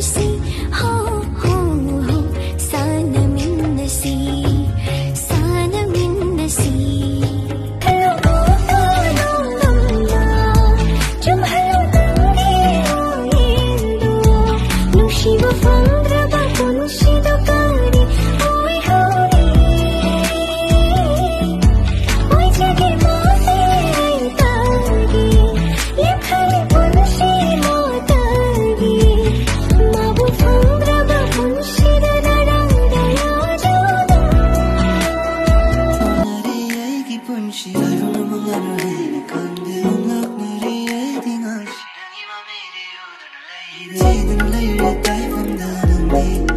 Hãy subscribe cho kênh Ghiền Mì Gõ để không bỏ lỡ những video hấp dẫn.